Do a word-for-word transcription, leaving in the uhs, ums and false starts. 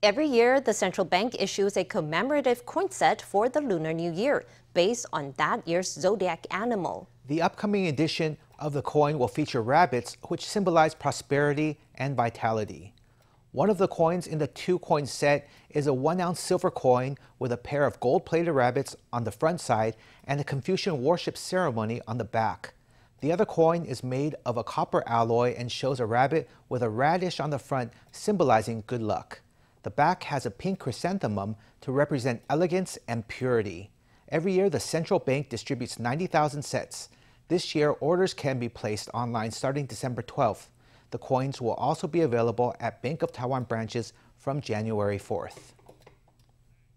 Every year, the central bank issues a commemorative coin set for the Lunar New Year, based on that year's zodiac animal. The upcoming edition of the coin will feature rabbits, which symbolize prosperity and vitality. One of the coins in the two-coin set is a one-ounce silver coin with a pair of gold-plated rabbits on the front side and a Confucian worship ceremony on the back. The other coin is made of a copper alloy and shows a rabbit with a radish on the front, symbolizing good luck. The back has a pink chrysanthemum to represent elegance and purity. Every year, the central bank distributes ninety thousand sets. This year, orders can be placed online starting December twelfth. The coins will also be available at Bank of Taiwan branches from January fourth.